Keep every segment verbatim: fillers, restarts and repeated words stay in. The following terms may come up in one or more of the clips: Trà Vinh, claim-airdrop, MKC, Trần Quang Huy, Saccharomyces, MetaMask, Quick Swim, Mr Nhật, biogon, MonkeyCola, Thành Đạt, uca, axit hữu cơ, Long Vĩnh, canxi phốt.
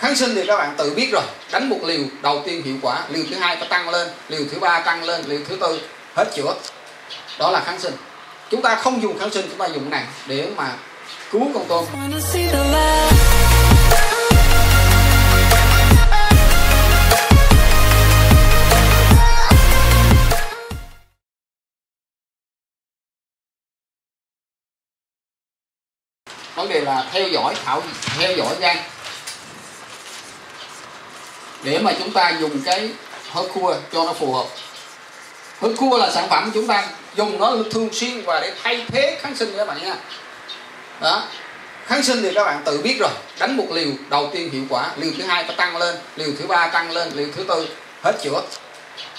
Kháng sinh thì các bạn tự biết rồi, đánh một liều đầu tiên hiệu quả, liều thứ hai phải tăng lên, liều thứ ba tăng lên, liều thứ tư hết chữa. Đó là kháng sinh. Chúng ta không dùng kháng sinh, chúng ta dùng cái này để mà cứu con tôm. Vấn đề là theo dõi thảo theo dõi gan để mà chúng ta dùng cái hớt cua cho nó phù hợp. Hớt cua là sản phẩm chúng ta dùng nó thường xuyên và để thay thế kháng sinh các bạn nha. Đó, kháng sinh thì các bạn tự biết rồi, đánh một liều đầu tiên hiệu quả, liều thứ hai phải tăng lên, liều thứ ba tăng lên, liều thứ tư hết chữa.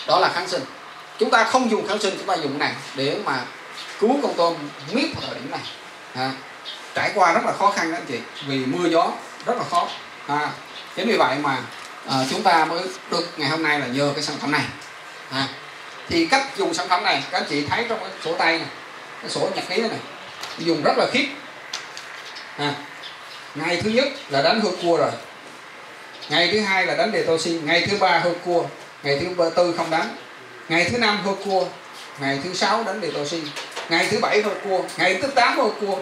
Đó là kháng sinh. Chúng ta không dùng kháng sinh, chúng ta dùng này để mà cứu con tôm miết vào thời điểm này. À, trải qua rất là khó khăn đó anh chị, vì mưa gió rất là khó. À, chính vì vậy mà à, chúng ta mới được ngày hôm nay là nhờ cái sản phẩm này. À, thì cách dùng sản phẩm này các anh chị thấy trong cái sổ tay này, cái sổ nhật ký này, dùng rất là khiếp. À, ngày thứ nhất là đánh hươu cua rồi, ngày thứ hai là đánh đề toxin, ngày thứ ba hươu cua, ngày thứ tư không đánh, ngày thứ năm hươu cua, ngày thứ sáu đánh đề toxin, ngày thứ bảy hươu cua, ngày thứ tám hươu cua,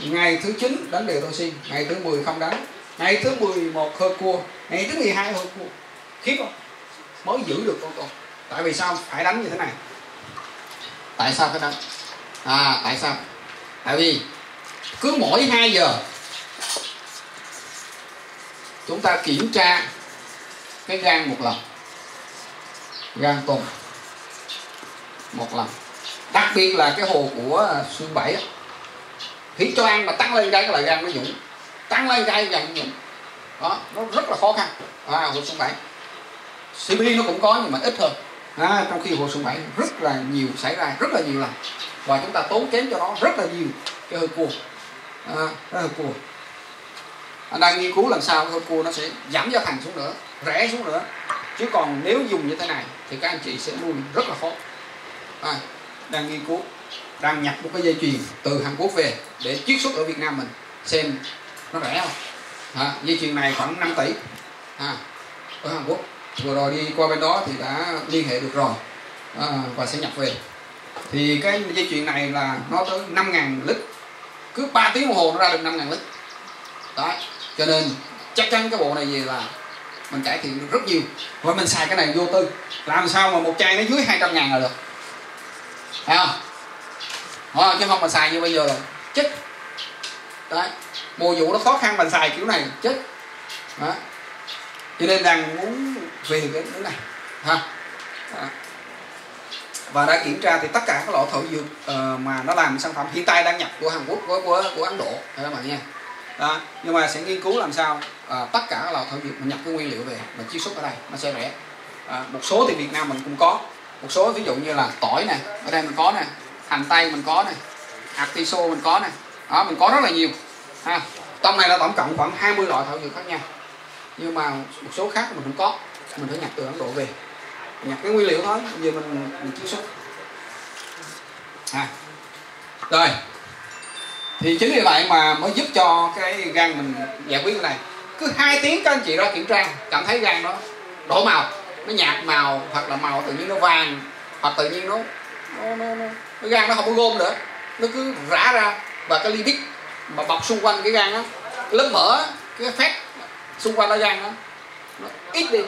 ngày thứ chín đánh đề toxin, ngày thứ mười không đánh, ngày thứ mười một hươu cua, ngày thứ mười hai hươu cua. Khiếp không? Mới giữ được con tôm. Tại vì sao phải đánh như thế này? Tại sao phải đánh? À, tại sao? Tại vì cứ mỗi hai giờ chúng ta kiểm tra cái gan một lần, gan tôm một lần, đặc biệt là cái hồ của xương bảy á, thì cho ăn mà tăng lên cái là gan nó dũng, tăng lên cái gan nó dũng, đó nó rất là khó khăn. À, hồ xương bảy xê pê nó cũng có nhưng mà ít hơn. À, trong khi hồ xương bảy rất là nhiều, xảy ra rất là nhiều lần và chúng ta tốn kém cho nó rất là nhiều cái hơi cua. À, cái hơi cua anh đang nghiên cứu làm sao cái hơi cua nó sẽ giảm giá thành xuống nữa, rẻ xuống nữa, chứ còn nếu dùng như thế này thì các anh chị sẽ nuôi rất là khó. À, đang nghiên cứu, đang nhập một cái dây chuyền từ Hàn Quốc về để chiết xuất ở Việt Nam mình xem nó rẻ không. À, dây chuyền này khoảng năm tỷ à, ở Hàn Quốc. Vừa rồi đi qua bên đó thì đã liên hệ được rồi, à, và sẽ nhập về. Thì cái dây chuyền này là nó tới năm ngàn lít, cứ ba tiếng đồng hồ nó ra được năm ngàn lít. Đó, cho nên chắc chắn cái bộ này về là mình cải thiện rất nhiều. Và mình xài cái này vô tư, làm sao mà một chai nó dưới hai trăm ngàn là được, thấy không? Đó, chứ không mà xài như bây giờ là chết. Đấy, mùa vụ nó khó khăn mình xài kiểu này chết. Đó, cho nên đang muốn về cái thứ này ha. Đó, và đã kiểm tra thì tất cả các loại thảo dược uh, mà nó làm sản phẩm hiện tại đang nhập của Hàn Quốc, của của, của Ấn Độ các bạn nha. Đó, nhưng mà sẽ nghiên cứu làm sao uh, tất cả các loại thảo dược mình nhập cái nguyên liệu về mình chiết xuất ở đây nó sẽ rẻ. Uh, một số thì Việt Nam mình cũng có, một số ví dụ như là tỏi này ở đây mình có nè, hành tây mình có nè, hạt tiso mình có nè, đó mình có rất là nhiều ha. Trong này là tổng cộng khoảng hai mươi loại thảo dược khác nhau, nhưng mà một số khác mình cũng có, mình phải nhập từ Ấn Độ về, nhập cái nguyên liệu thôi, giờ mình mình chiết xuất. À, rồi thì chính vì vậy mà mới giúp cho cái gan mình giải quyết cái này. Cứ hai tiếng các anh chị ra kiểm tra, cảm thấy gan nó đổi màu, nó nhạt màu, hoặc là màu tự nhiên nó vàng, hoặc tự nhiên nó nó nó, nó cái gan nó không có gom nữa, nó cứ rã ra. Và cái lipid mà bọc xung quanh cái gan á, lớp mỡ cái fat xung quanh cái gan đó nó ít đi.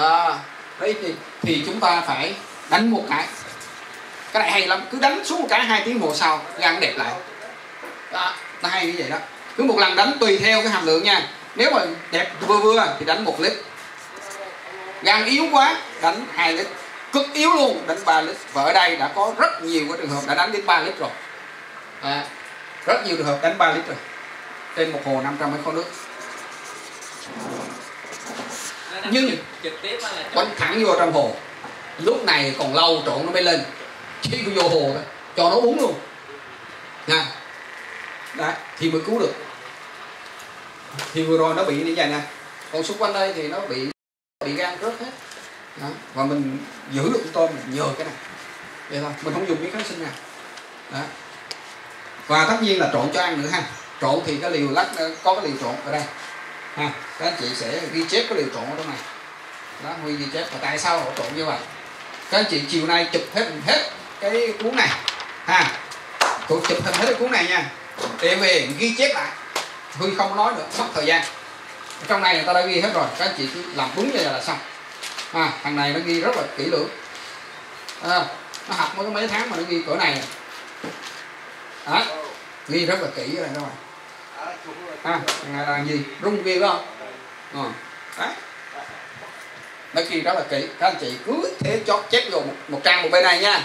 À, đấy thì, thì chúng ta phải đánh một cái, cái này hay lắm, cứ đánh xuống một cái hai tiếng hồ sau gan đẹp lại. Đó, nó hay như vậy đó. Cứ một lần đánh tùy theo cái hàm lượng nha, nếu mà đẹp vừa vừa thì đánh một lít, gan yếu quá đánh hai lít, cực yếu luôn đánh ba lít. Và ở đây đã có rất nhiều cái trường hợp đã đánh đến ba lít rồi. À, rất nhiều trường hợp đánh ba lít rồi trên một hồ năm trăm mấy khối nước. Nhưng bánh thẳng vô trong hồ, lúc này còn lâu trộn nó mới lên, khi vô hồ đó, cho nó uống luôn nè. Đấy, thì mới cứu được. Thì vừa rồi nó bị như vậy nè, còn xung quanh đây thì nó bị bị gan rớt hết. Đó, và mình giữ được con tôm nhờ cái này vậy thôi, mình không dùng cái kháng sinh nào. Đó, và tất nhiên là trộn cho ăn nữa ha. Trộn thì cái liều lắc có cái liều trộn ở đây ha. Các anh chị sẽ ghi chép cái điều trộn ở trong này đó, Huy ghi chép và tại sao họ trộn như vậy. Các anh chị chiều nay chụp hết hết cái cuốn này ha, tôi chụp hết cái cuốn này nha, để về ghi chép lại. Huy không nói nữa, mất thời gian. Ở trong này người ta đã ghi hết rồi, các anh chị cứ làm đúng như là xong. À, thằng này nó ghi rất là kỹ lưỡng. À, nó học mới có mấy tháng mà nó ghi cỡ này. Đó, ghi rất là kỹ ở đây các bạn. À, thằng này là gì? Rung ghi đó. Ờ. Đấy. Nó ghi rất là kỹ. Các anh chị cứ thế chót chép vào một, một trang một bên này nha.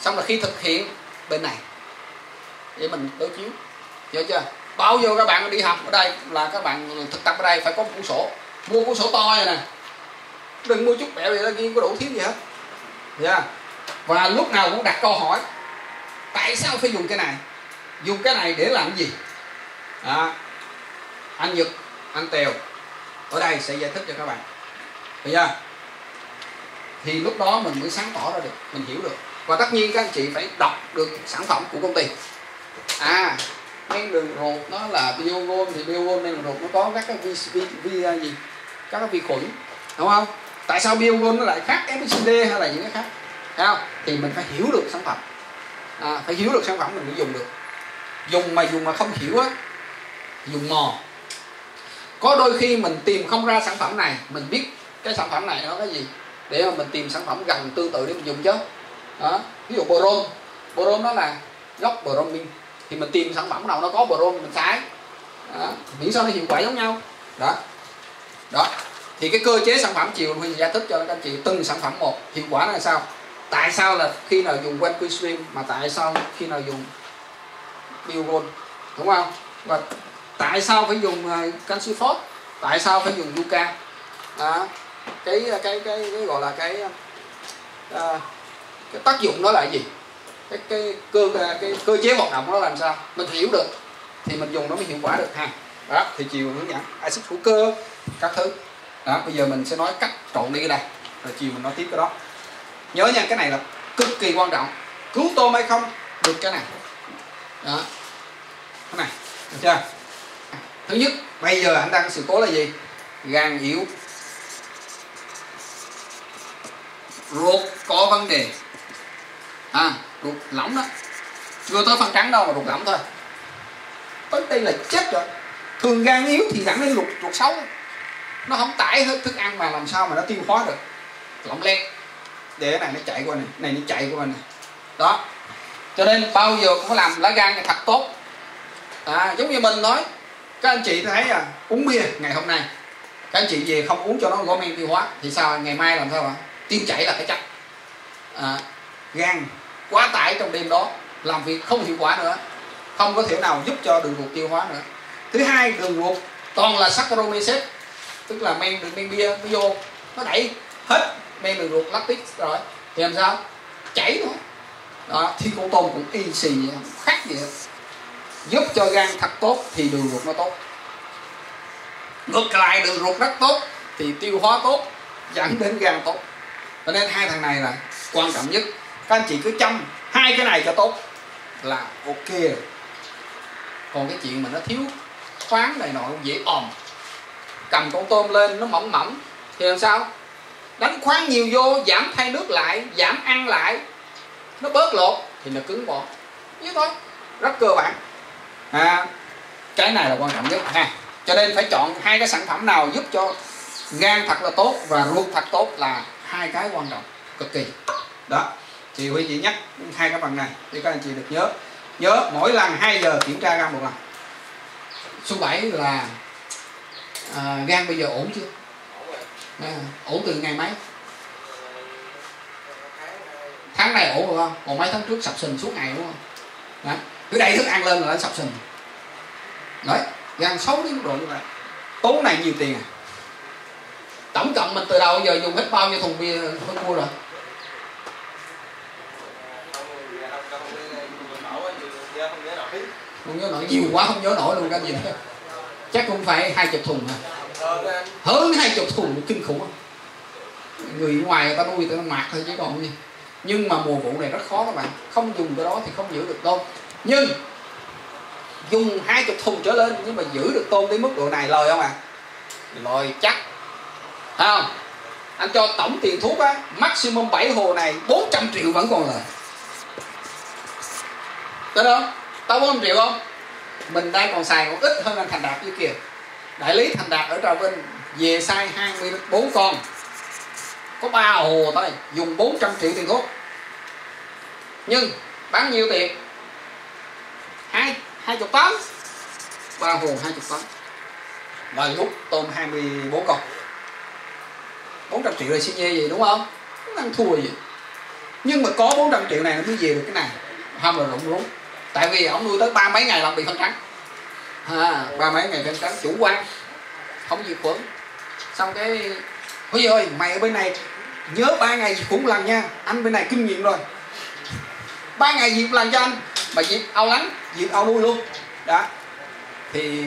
Xong là khi thực hiện bên này để mình đối chiếu. Hiểu chưa? Bao giờ các bạn đi học ở đây là các bạn thực tập ở đây phải có một cuốn sổ. Mua cuốn sổ to này nè. Đừng mua chút bẹo gì đó, ghi có đủ thiếu gì hết. Yeah. Và lúc nào cũng đặt câu hỏi. Tại sao phải dùng cái này? Dùng cái này để làm cái gì? À, anh Nhật, anh Tèo ở đây sẽ giải thích cho các bạn. Bây giờ thì lúc đó mình mới sáng tỏ ra được, mình hiểu được. Và tất nhiên các anh chị phải đọc được sản phẩm của công ty. À, cái đường ruột nó là biogon thì biogon này đường ruột nó có các cái vi, vi, vi gì? Các cái vi khuẩn, đúng không? Tại sao biogon nó lại khác ép xê đê hay là những cái khác? Thấy không? Thì mình phải hiểu được sản phẩm. À, phải hiểu được sản phẩm mình mới dùng được. Dùng mà dùng mà không hiểu á, dùng mò. Có đôi khi mình tìm không ra sản phẩm này, mình biết cái sản phẩm này nó cái gì để mà mình tìm sản phẩm gần tương tự để mình dùng chứ. Đó, ví dụ boron, boron nó là gốc bromin. Thì mình tìm sản phẩm nào nó có boron mình xài, miễn sao nó hiệu quả giống nhau. Đó, đó. Thì cái cơ chế sản phẩm chiều Huy giải thích cho các anh chị từng sản phẩm một hiệu quả là sao. Tại sao là khi nào dùng Quick Swim mà tại sao khi nào dùng biogon, đúng không? Và tại sao phải dùng canxi phốt, tại sao phải dùng uca, cái, cái cái cái gọi là cái à, cái tác dụng đó là gì, cái cái cơ cái cơ chế hoạt động nó làm sao, mình hiểu được thì mình dùng nó mới hiệu quả được ha. Đó thì chiều hướng dẫn axit hữu cơ các thứ. Đó, bây giờ mình sẽ nói cách trộn đi cái đây rồi chiều mình nói tiếp cái đó. Nhớ nha, cái này là cực kỳ quan trọng, cứu tôm hay không được cái này. Đó, cái này được chưa? Thứ nhất, bây giờ anh đang sự cố là gì? Gan yếu, ruột có vấn đề. À, ruột lỏng đó, chưa tới phân trắng đâu mà ruột lỏng thôi, tới đây là chết rồi. Thường gan yếu thì dẫn đến ruột ruột xấu, nó không tải hết thức ăn mà làm sao mà nó tiêu hóa được, lỏng lét. Để này nó chạy qua này, này nó chạy qua này. Đó, cho nên bao giờ cũng phải làm lá gan này thật tốt. À, giống như mình nói, các anh chị thấy à, uống bia ngày hôm nay, các anh chị về không uống cho nó gói men tiêu hóa thì sao? Ngày mai làm sao ạ? Tiêu chảy là phải chắc. À, gan quá tải trong đêm đó, làm việc không hiệu quả nữa, không có thể nào giúp cho đường ruột tiêu hóa nữa. Thứ hai, đường ruột toàn là Saccharomyces, tức là men, đường men bia nó vô, nó đẩy hết men đường ruột lactic rồi thì làm sao? Chảy thôi. Đó, thì con tôm cũng y xì vậy, khác gì hết. Giúp cho gan thật tốt thì đường ruột nó tốt, ngược lại đường ruột rất tốt thì tiêu hóa tốt, dẫn đến gan tốt. Cho nên hai thằng này là quan trọng nhất. Các anh chị cứ chăm hai cái này cho tốt là ok rồi. Còn cái chuyện mà nó thiếu khoáng này nọ dễ ồm, cầm con tôm lên nó mỏng mỏng thì làm sao? Đánh khoáng nhiều vô, giảm thay nước lại, giảm ăn lại, nó bớt lột thì nó cứng bỏ. Như thôi, rất cơ bản. À, cái này là quan trọng nhất ha. Cho nên phải chọn hai cái sản phẩm nào giúp cho gan thật là tốt và ruột thật tốt là hai cái quan trọng cực kỳ. Đó, chị Huy chỉ nhắc hai cái phần này để các anh chị được nhớ. Nhớ mỗi lần hai giờ kiểm tra gan một lần. Số bảy là à, gan bây giờ ổn chưa? À, ổn từ ngày mấy? Tháng này ổn rồi không? Còn mấy tháng trước sập sình suốt ngày đúng không? Đó, cứ đẩy thức ăn lên là nó sập sình. Đấy, gan xấu đến mức độ như vậy. Tốn này nhiều tiền à? Tổng cộng mình từ đầu giờ dùng hết bao nhiêu thùng bia mới mua rồi? Không nhớ nổi, nhiều quá không nhớ nổi luôn. Cái gì đó chắc cũng phải hai chục thùng hả? Hơn hai chục thùng, kinh khủng. Người ngoài người ta nuôi người ta mạt thôi chứ còn gì. Nhưng mà mùa vụ này rất khó các bạn, không dùng cái đó thì không giữ được tôm. Nhưng dùng hai chục thùng trở lên nhưng mà giữ được tôm đến mức độ này lời không ạ? À? lòi chắc. Thấy không? Anh cho tổng tiền thuốc á, maximum bảy hồ này bốn trăm triệu vẫn còn lời. Đúng không? Tao bốn trăm triệu không? Mình đang còn xài còn ít hơn anh Thành Đạt dưới kia. Đại lý Thành Đạt ở Trà Vinh về sai hai mươi bốn con, có ba hồ thôi, dùng bốn trăm triệu tiền thuốc. Nhưng bán nhiêu tiền? hai, hai mươi tấn. Ba hồ hai mươi tấn. Và nhúc tôm hai mươi bốn con, bốn trăm triệu rồi xin nhê gì đúng không? Nó ăn thua gì. Nhưng mà có bốn trăm triệu này nó mới về được cái này. Không là rụng rúng. Tại vì ông nuôi tới ba mấy ngày làm bị phân trắng à, ba mấy ngày phân trắng chủ quan, không diệt khuẩn. Xong cái ôi ơi mày ở bên này nhớ ba ngày diệt khuẩn lần nha, anh bên này kinh nghiệm rồi, ba ngày diệt lần cho anh. Mà diệt ao lắng, diệt ao nuôi luôn. Đó thì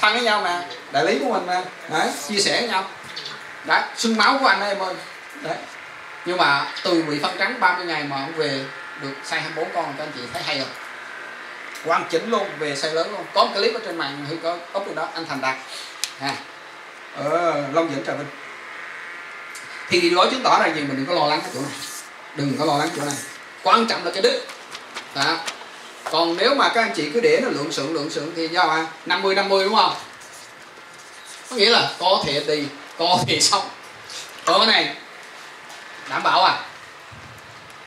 thân với nhau mà, đại lý của mình mà. Đấy, chia sẻ với nhau. Đấy, xương máu của anh em ơi. Đấy. Nhưng mà từ bị phân trắng ba mươi ngày mà ông về được size hai mươi bốn con, các anh chị thấy hay rồi, hoàn chỉnh luôn, về size lớn luôn. Có một clip ở trên mạng thì có ốp được đó, anh Thành Đạt à, ở Long Vĩnh Trà Vinh. Thì điều đó chứng tỏ là gì? Mình đừng có lo lắng cái chỗ này, đừng có lo lắng chỗ này, quan trọng là cái đích đó. Còn nếu mà các anh chị cứ để nó lượng sượng lượng sượng thì sao à? năm mươi năm mươi đúng không? Có nghĩa là có thể đi, có thể xong. Còn cái này đảm bảo à,